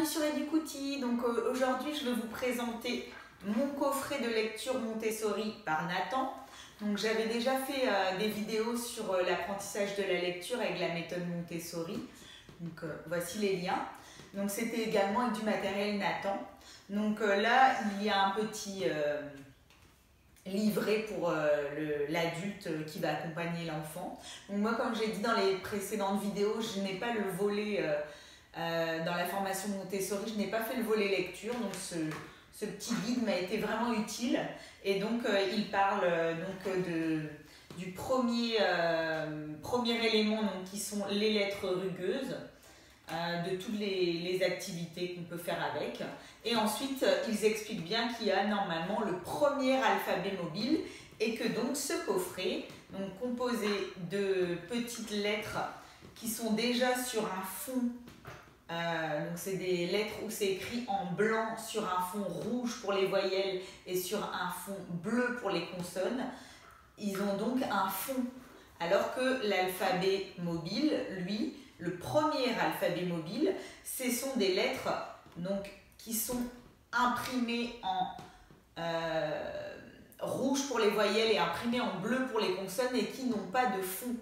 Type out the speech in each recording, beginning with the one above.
bienvenue sur Educouti. Donc aujourd'hui, je vais vous présenter mon coffret de lecture Montessori par Nathan. Donc j'avais déjà fait des vidéos sur l'apprentissage de la lecture avec la méthode Montessori. Donc voici les liens. Donc c'était également avec du matériel Nathan. Donc là, il y a un petit livret pour l'adulte qui va accompagner l'enfant. Donc moi, comme j'ai dit dans les précédentes vidéos, je n'ai pas le volet dans la formation Montessori, je n'ai pas fait le volet lecture, donc ce petit guide m'a été vraiment utile. Et donc il parle du premier élément, donc, qui sont les lettres rugueuses, de toutes les activités qu'on peut faire avec. Et ensuite, ils expliquent bien qu'il y a normalement le premier alphabet mobile et que donc ce coffret, donc composé de petites lettres qui sont déjà sur un fond, donc c'est des lettres où c'est écrit en blanc sur un fond rouge pour les voyelles et sur un fond bleu pour les consonnes, ils ont donc un fond. Alors que l'alphabet mobile, lui, le premier alphabet mobile, ce sont des lettres donc, qui sont imprimées en rouge pour les voyelles et imprimées en bleu pour les consonnes et qui n'ont pas de fond.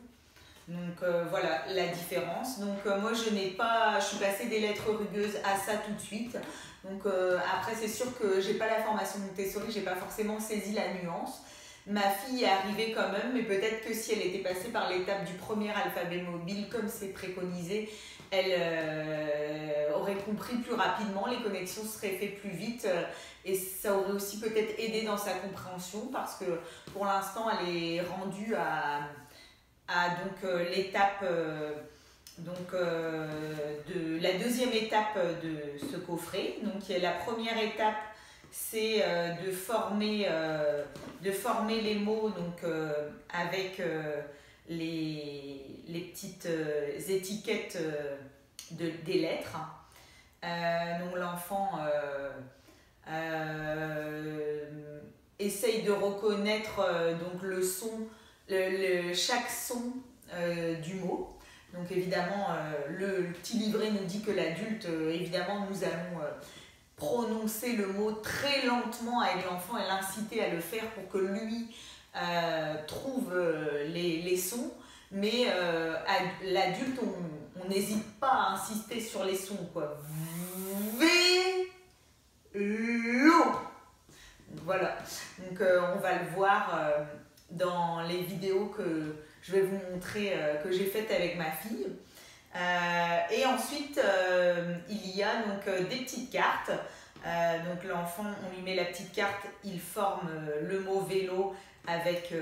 Donc voilà la différence. Donc moi je suis passée des lettres rugueuses à ça tout de suite. Donc après c'est sûr que j'ai pas la formation Montessori, j'ai pas forcément saisi la nuance. Ma fille est arrivée quand même, mais peut-être que si elle était passée par l'étape du premier alphabet mobile, comme c'est préconisé, elle aurait compris plus rapidement, les connexions seraient faites plus vite et ça aurait aussi peut-être aidé dans sa compréhension parce que pour l'instant, elle est rendue à l'étape de la deuxième étape de ce coffret. Donc la première étape, c'est de former les mots donc, avec les petites étiquettes des lettres. Donc l'enfant essaye de reconnaître donc, le son, chaque son du mot. Donc évidemment, le petit livret nous dit que l'adulte, évidemment, nous allons prononcer le mot très lentement avec l'enfant et l'inciter à le faire pour que lui trouve les sons, mais l'adulte, on n'hésite pas à insister sur les sons, quoi. Vélo. Voilà, donc on va le voir dans les vidéos que je vais vous montrer, que j'ai faites avec ma fille. Et ensuite il y a donc des petites cartes, donc l'enfant, on lui met la petite carte, il forme le mot vélo avec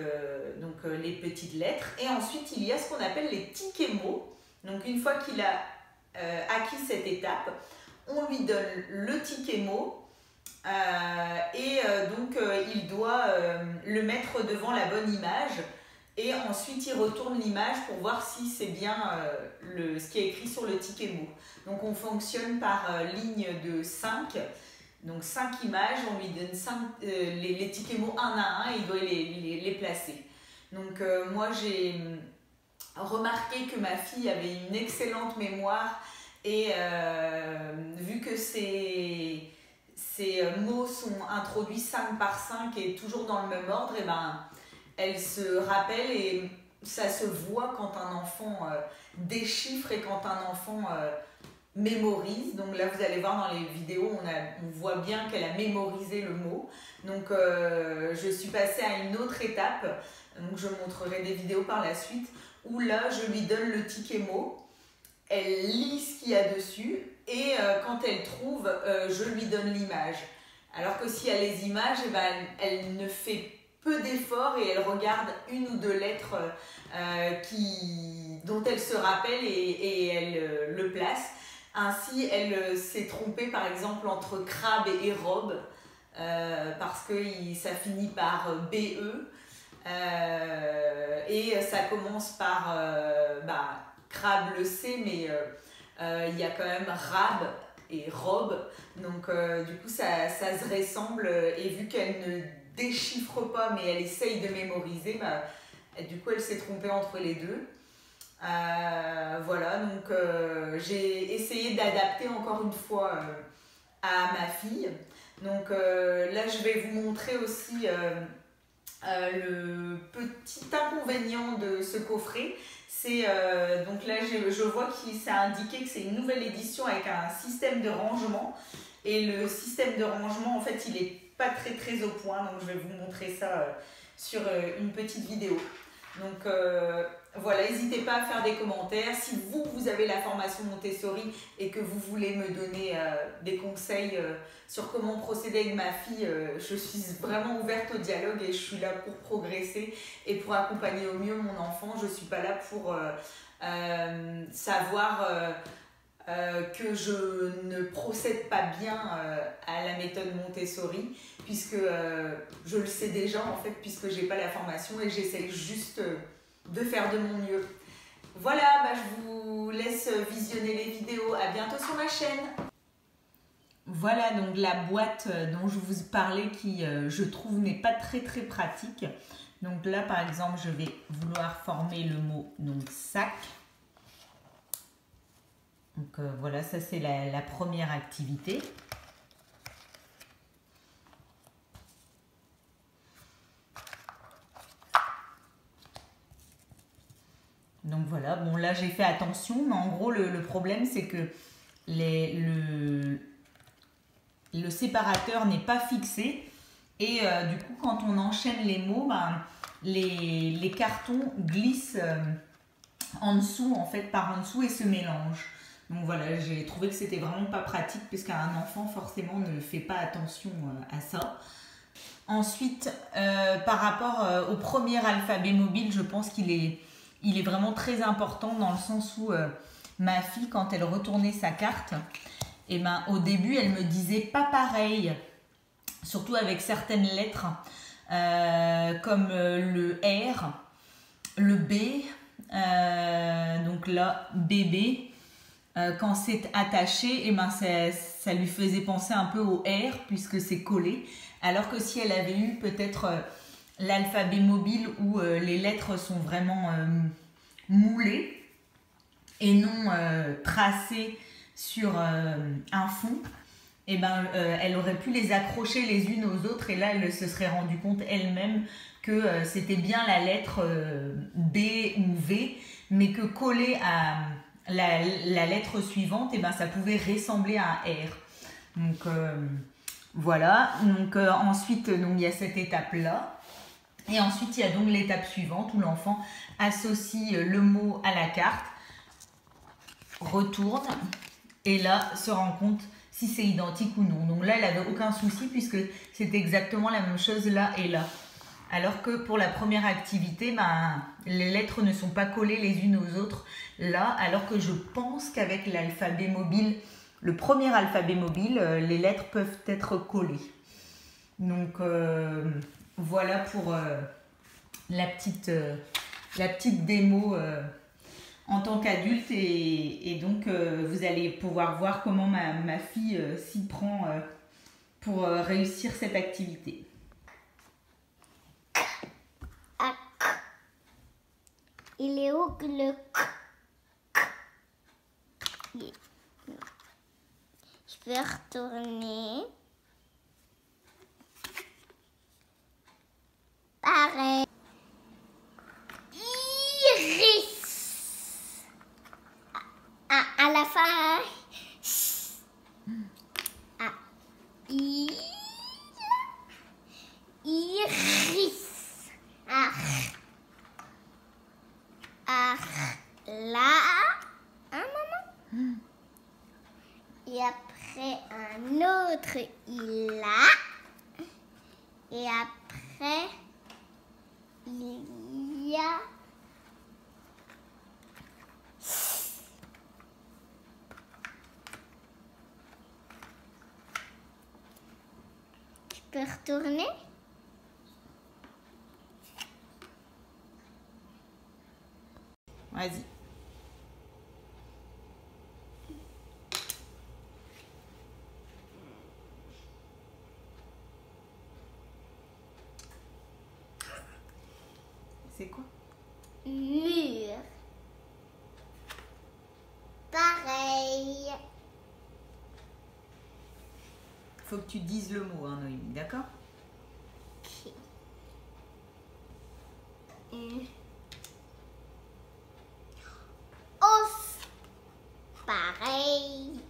donc, les petites lettres, et ensuite il y a ce qu'on appelle les tickets mots. Donc une fois qu'il a acquis cette étape, on lui donne le ticket mot et donc il doit le mettre devant la bonne image. Et ensuite, il retourne l'image pour voir si c'est bien ce qui est écrit sur le ticket mot. Donc, on fonctionne par ligne de 5. Donc, 5 images, on lui donne 5, les tickets mots un à un et il doit les placer. Donc, moi, j'ai remarqué que ma fille avait une excellente mémoire. Et vu que ces mots sont introduits 5 par 5 et toujours dans le même ordre, et ben, elle se rappelle et ça se voit quand un enfant déchiffre et quand un enfant mémorise. Donc là, vous allez voir dans les vidéos, on voit bien qu'elle a mémorisé le mot. Donc je suis passée à une autre étape, donc je montrerai des vidéos par la suite, où là, je lui donne le ticket mot, elle lit ce qu'il y a dessus et quand elle trouve, je lui donne l'image. Alors que si elle a les images, eh ben, elle ne fait pas peu d'efforts et elle regarde une ou deux lettres dont elle se rappelle et elle le place. Ainsi, elle s'est trompée par exemple entre crabe et robe parce que ça finit par BE et ça commence par crabe le C, mais il y a quand même rab et robe. Donc du coup ça se ressemble et vu qu'elle ne déchiffre pas mais elle essaye de mémoriser, bah, du coup elle s'est trompée entre les deux. Voilà, donc j'ai essayé d'adapter encore une fois à ma fille. Donc là, je vais vous montrer aussi le petit inconvénient de ce coffret. C'est donc là, je vois que ça a indiqué que c'est une nouvelle édition avec un système de rangement. Et le système de rangement, en fait, il n'est pas très au point. Donc, je vais vous montrer ça sur une petite vidéo. Donc, voilà, n'hésitez pas à faire des commentaires. Si vous, vous avez la formation Montessori et que vous voulez me donner des conseils sur comment procéder avec ma fille, je suis vraiment ouverte au dialogue et je suis là pour progresser et pour accompagner au mieux mon enfant. Je ne suis pas là pour savoir que je ne procède pas bien à la méthode Montessori, puisque je le sais déjà en fait, puisque j'ai pas la formation et j'essaye juste de faire de mon mieux. Voilà, bah, je vous laisse visionner les vidéos. À bientôt sur ma chaîne. Voilà donc la boîte dont je vous parlais qui, je trouve, n'est pas très pratique. Donc là, par exemple, je vais vouloir former le mot donc sac. Donc voilà, ça c'est la première activité. Donc voilà, bon là j'ai fait attention, mais en gros le problème c'est que le séparateur n'est pas fixé et du coup quand on enchaîne les mots, ben, les cartons glissent en dessous en fait, par en dessous et se mélangent. Donc voilà, j'ai trouvé que c'était vraiment pas pratique puisqu'un enfant forcément ne fait pas attention à ça. Ensuite, par rapport au premier alphabet mobile, je pense qu'il est... Il est vraiment très important dans le sens où ma fille, quand elle retournait sa carte, eh ben, au début, elle me disait pas pareil, surtout avec certaines lettres comme le R, le B, donc là, bébé, quand c'est attaché, eh ben, ça lui faisait penser un peu au R puisque c'est collé, alors que si elle avait eu peut-être... l'alphabet mobile où les lettres sont vraiment moulées et non tracées sur un fond, et ben, elle aurait pu les accrocher les unes aux autres et là elle se serait rendue compte elle-même que c'était bien la lettre B ou V, mais que collée à la lettre suivante, et ben, ça pouvait ressembler à un R. Donc voilà, donc ensuite donc, il y a cette étape-là. Et ensuite, il y a donc l'étape suivante où l'enfant associe le mot à la carte, retourne et là se rend compte si c'est identique ou non. Donc là, elle n'avait aucun souci puisque c'est exactement la même chose là et là. Alors que pour la première activité, ben, les lettres ne sont pas collées les unes aux autres là, alors que je pense qu'avec l'alphabet mobile, le premier alphabet mobile, les lettres peuvent être collées. Donc... voilà pour la petite démo en tant qu'adulte et donc vous allez pouvoir voir comment ma fille s'y prend pour réussir cette activité. Il est où le... Je peux retourner. Pareil. Iris. À la fin. Iris. Là. Hein, maman? Et après un autre il a. Et après... il y a je peux retourner vas-y c'est quoi? Mur. faut que tu dises le mot, hein, Noémie, d'accord? Ok. Os. Pareil.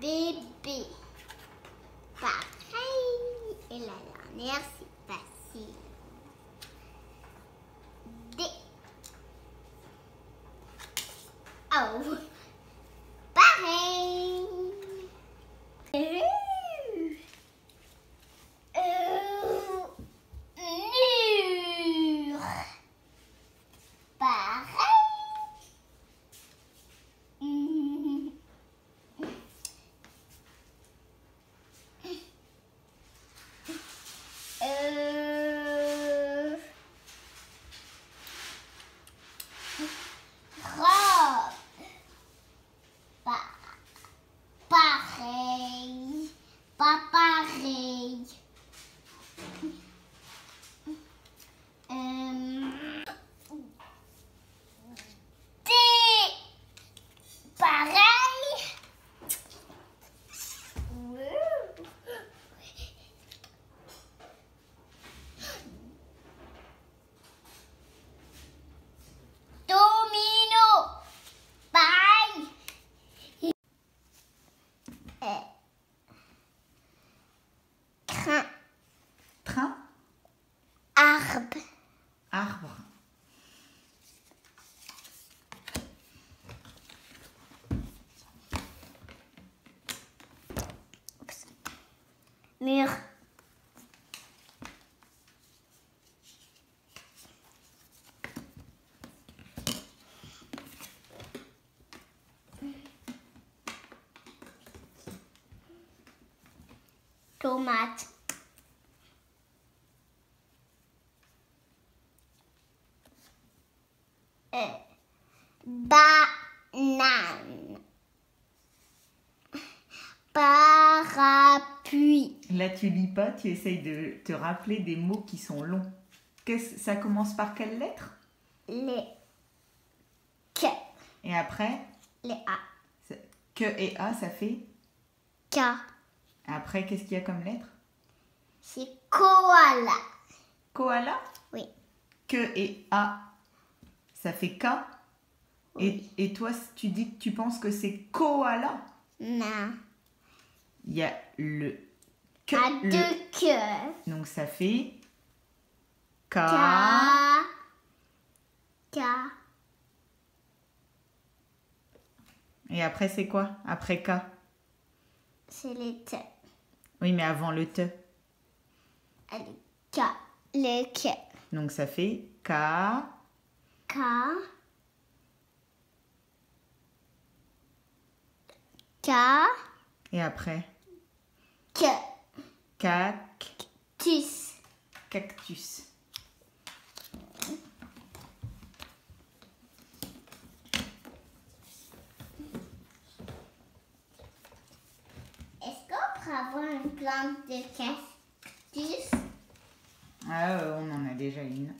Bébé. Pareil. Et la dernière, c'est facile. D. Oh. Pareil. Mur. Pareil. Mur. Tomate. Banane. Parapluie. Là, tu lis pas, tu essayes de te rappeler des mots qui sont longs. Ça commence par quelle lettre? Les K. Et après? Les A. Que et A, ça fait? K. Après, qu'est-ce qu'il y a comme lettre? C'est koala. Koala? Oui. Que et A, ça fait K. Oui. Et toi, tu dis que tu penses que c'est koala? Non. Il y a le... Que, à le... deux que. Donc ça fait K. Et après c'est quoi? Après K? C'est les T. Oui, mais avant le T. K. Les K. Donc ça fait K. Et après K. Cactus. Cactus. Est-ce qu'on peut avoir une plante de cactus? Ah, on en a déjà une.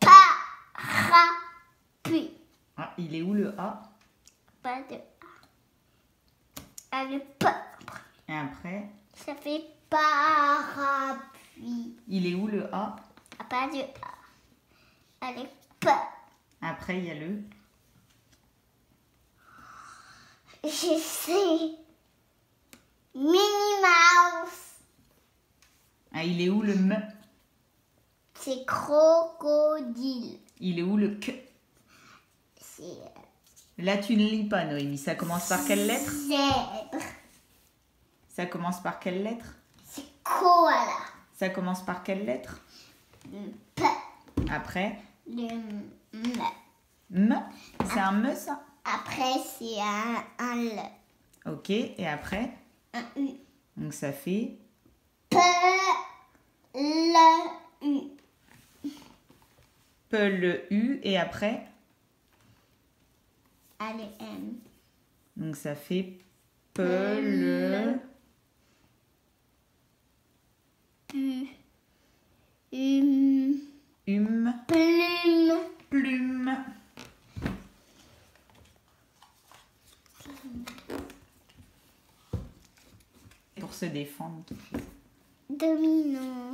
Parapluie. Ah, il est où le A? Pas de A. Le P. Et après? Ça fait parapluie. Il est où le A? Pas de A. Avec P. Après, il y a le? Je sais. Minnie Mouse. Ah, il est où le M? C'est crocodile. Il est où le Q? Là, tu ne lis pas, Noémie. Ça commence par quelle lettre? Zèbre. Ça commence par quelle lettre? C'est koala. Ça commence par quelle lettre? P. Après? Le M. M? C'est un M, ça? Après, c'est un L. Ok, et après? Un U. Donc, ça fait? P. Le U. P, le U, et après? Allez, M. Donc ça fait P-le... Hume. Hume. Plume. Plume. Pour se défendre. Domino.